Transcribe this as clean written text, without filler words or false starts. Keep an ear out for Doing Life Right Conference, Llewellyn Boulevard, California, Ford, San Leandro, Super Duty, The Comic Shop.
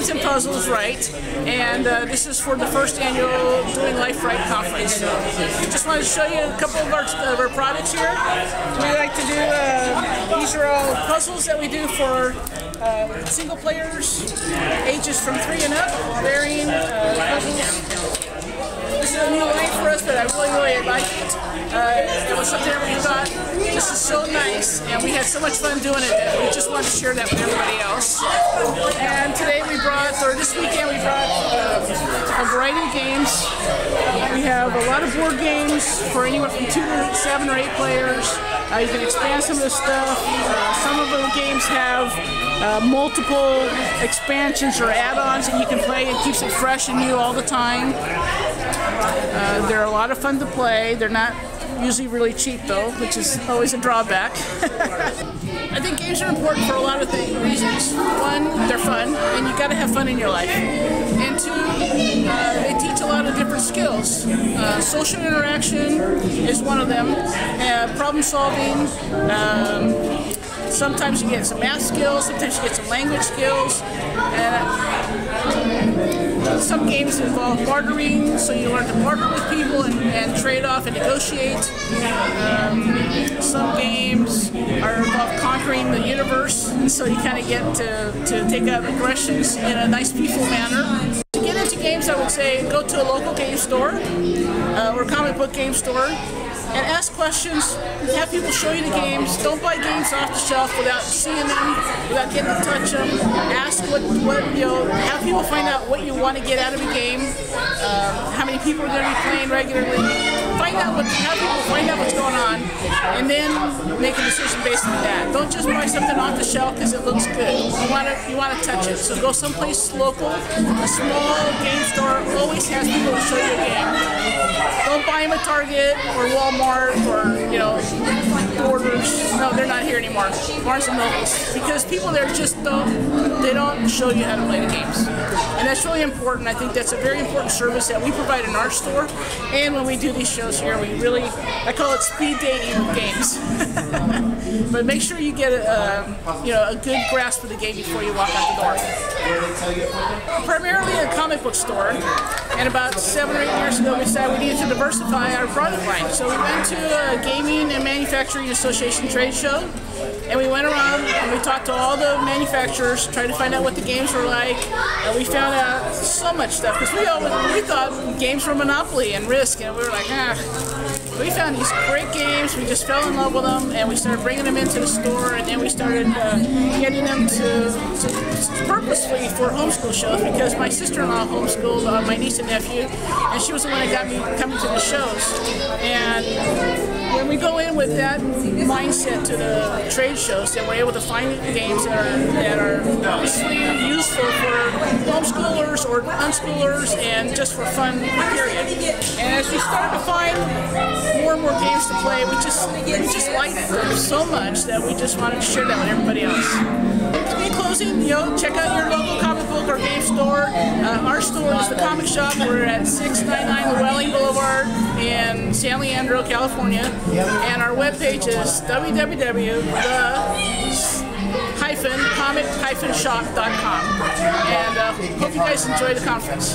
games and puzzles right, and this is for the first annual Doing Life Right Conference. So just wanted to show you a couple of our products here. We like to do, these are all puzzles that we do for single players, ages from 3 and up, varying puzzles. This is a new way for us, but I really like it. It was something that we thought, this is so nice, and we had so much fun doing it that we just wanted to share that with everybody else. And today we brought, or this weekend we brought a variety of games. We have a lot of board games for anyone from 2 to 7 or 8 players. You can expand some of the stuff. Some of the games have multiple expansions or add-ons that you can play. It keeps it fresh and new all the time. They're a lot of fun to play. They're not usually really cheap though, which is always a drawback. I think games are important for a lot of reasons. One, they're fun, and you got to have fun in your life. And two, they teach a lot of different skills. Social interaction is one of them. Problem solving. Sometimes you get some math skills, sometimes you get some language skills. Some games involve bartering, so you learn to barter with people and trade off and negotiate. Some games involve conquering the universe, and so you kind of get to take out aggressions in a nice, peaceful manner. To get into games, I would say go to a local game store or comic book game store, and ask questions, have people show you the games. Don't buy games off the shelf without seeing them, without getting to touch them. Ask have people find out what you want to get out of a game, how many people are going to be playing regularly. Find out have people find out what's going on, and then make a decision based on that. Don't just buy something off the shelf because it looks good. You want to touch it. So go someplace local. A small game store always has people to show you a game. Don't buy them at Target or Walmart or, you know, Borders. No, they're not here anymore. Barnes and Nobles. Because people there just don't show you how to play the games. And that's really important. I think that's a very important service that we provide in our store. And when we do these shows here, we really, I call it speed dating with games. But make sure you get a good grasp of the game before you walk out the door. Primarily a comic book store. And about 7 or 8 years ago, we decided we needed to diversify our product line. So we went to a gaming and manufacturing association trade show, and we went around and we talked to all the manufacturers, tried to find out what the games were like. And we found out so much stuff because we thought games were Monopoly and Risk, and we were like, We found these great games. We just fell in love with them, and we started bringing them into the store, and then we started getting them to purposely for homeschool shows because my sister-in-law homeschooled my niece and nephew, and she was the one that got me coming to the shows. And when we go in with that mindset to the trade shows, then we're able to find games that are obviously useful for homeschoolers or unschoolers and just for fun, period. And as we start to find more and more games to play, we just like them so much that we just wanted to share that with everybody else. In closing, check out your local comic book or game store. Our store is The Comic Shop. We're at 699 Llewellyn Boulevard in San Leandro, California. And our webpage is www.the-comic-shop.com. And hope you guys enjoy the conference.